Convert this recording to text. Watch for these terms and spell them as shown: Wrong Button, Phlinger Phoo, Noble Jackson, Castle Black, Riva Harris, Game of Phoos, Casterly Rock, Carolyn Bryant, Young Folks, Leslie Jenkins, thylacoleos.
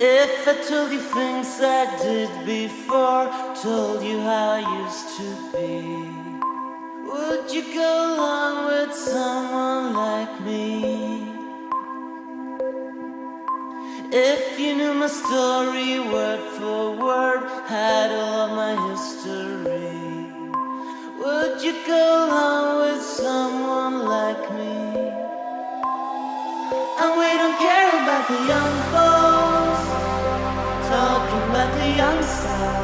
If I told you things I did before, told you how I used to be, would you go along with someone like me? If you knew my story word for word, had all of my history, would you go along with someone like me? And we don't care about the young folks, talking about the young stars.